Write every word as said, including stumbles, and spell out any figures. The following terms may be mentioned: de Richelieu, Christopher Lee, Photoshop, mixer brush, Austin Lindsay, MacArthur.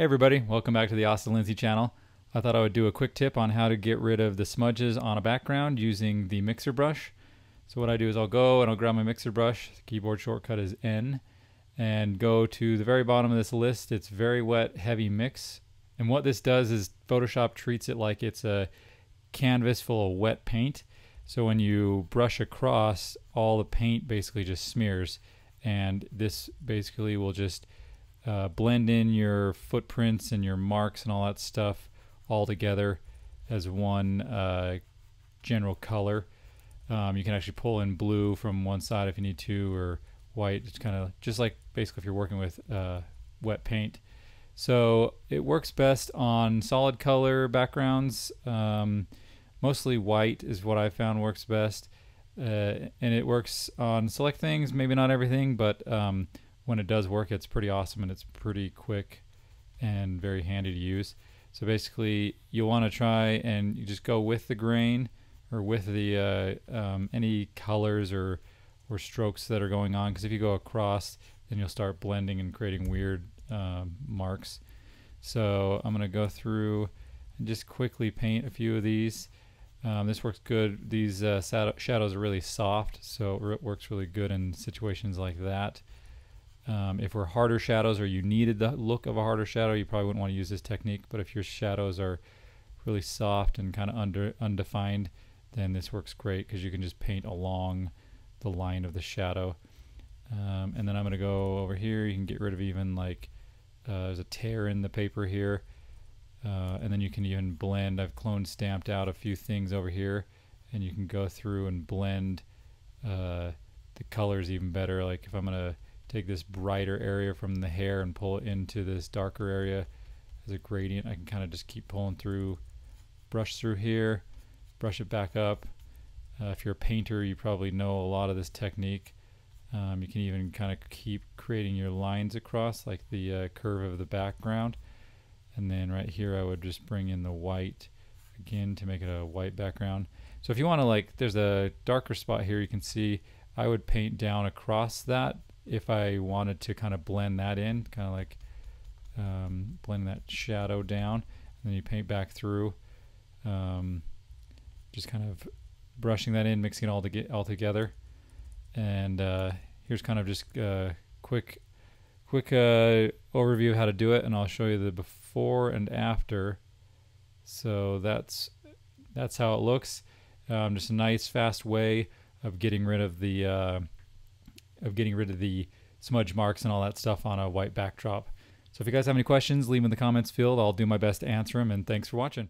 Hey everybody, welcome back to the Austin Lindsay channel. I thought I would do a quick tip on how to get rid of the smudges on a background using the mixer brush. So what I do is I'll go and I'll grab my mixer brush, the keyboard shortcut is N, and go to the very bottom of this list. It's very wet, heavy mix. And what this does is Photoshop treats it like it's a canvas full of wet paint. So when you brush across, all the paint basically just smears. And this basically will just Uh, blend in your footprints and your marks and all that stuff all together as one uh, general color. Um, you can actually pull in blue from one side if you need to, or white. It's kind of just like basically if you're working with uh, wet paint. So it works best on solid color backgrounds. Um, mostly white is what I found works best. Uh, and it works on select things, maybe not everything, but um, when it does work, it's pretty awesome and it's pretty quick and very handy to use. So basically you'll want to try and you just go with the grain or with the uh, um, any colors or or strokes that are going on, because if you go across then you'll start blending and creating weird uh, marks. So I'm gonna go through and just quickly paint a few of these. Um, this works good. These uh, shadows are really soft, so it works really good in situations like that. Um, if we're harder shadows or you needed the look of a harder shadow, you probably wouldn't want to use this technique, but if your shadows are really soft and kind of under undefined, then this works great because you can just paint along the line of the shadow. Um, and then I'm going to go over here. You can get rid of even like uh, there's a tear in the paper here, uh, and then you can even blend. I've clone stamped out a few things over here, and you can go through and blend uh, the colors even better. Like if I'm going to take this brighter area from the hair and pull it into this darker area as a gradient, I can kind of just keep pulling through, brush through here, brush it back up. Uh, if you're a painter, you probably know a lot of this technique. Um, you can even kind of keep creating your lines across, like the uh, curve of the background. And then right here, I would just bring in the white again to make it a white background. So if you want to, like, there's a darker spot here, you can see I would paint down across that if I wanted to kind of blend that in, kind of like um, blend that shadow down, and then you paint back through, um, just kind of brushing that in, mixing it all, to get, all together. And uh, here's kind of just a uh, quick, quick uh, overview of how to do it, and I'll show you the before and after. So that's, that's how it looks. Um, just a nice, fast way of getting rid of the uh, of getting rid of the smudge marks and all that stuff on a white backdrop. So if you guys have any questions, leave them in the comments field. I'll do my best to answer them, and thanks for watching.